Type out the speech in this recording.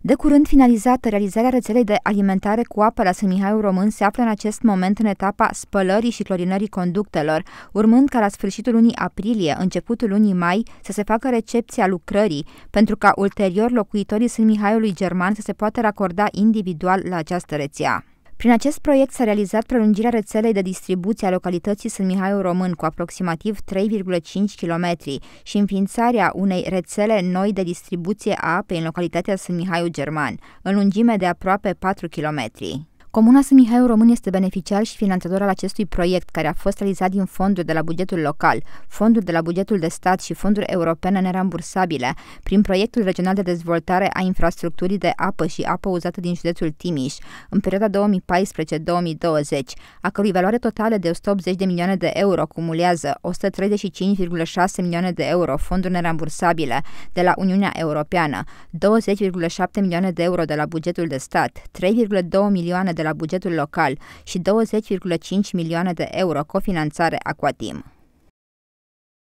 De curând finalizată, realizarea rețelei de alimentare cu apă la Sânmihaiu Român se află în acest moment în etapa spălării și clorinării conductelor, urmând ca la sfârșitul lunii aprilie, începutul lunii mai, să se facă recepția lucrării, pentru ca ulterior locuitorii Sânmihaiului German să se poată racorda individual la această rețea. Prin acest proiect s-a realizat prelungirea rețelei de distribuție a localității Sânmihaiu Român cu aproximativ 3,5 km și înființarea unei rețele noi de distribuție a apei în localitatea Sânmihaiu German, în lungime de aproape 4 km. Comuna Sânmihaiu Român este beneficiar și finanțator al acestui proiect, care a fost realizat din fonduri de la bugetul local, fonduri de la bugetul de stat și fonduri europene nerambursabile, prin proiectul regional de dezvoltare a infrastructurii de apă și apă uzată din județul Timiș, în perioada 2014-2020, a cărui valoare totală de 180 de milioane de euro cumulează 135,6 milioane de euro fonduri nerambursabile de la Uniunea Europeană, 20,7 milioane de euro de la bugetul de stat, 3,2 milioane de la bugetul local și 20,5 milioane de euro cofinanțare Aquatim.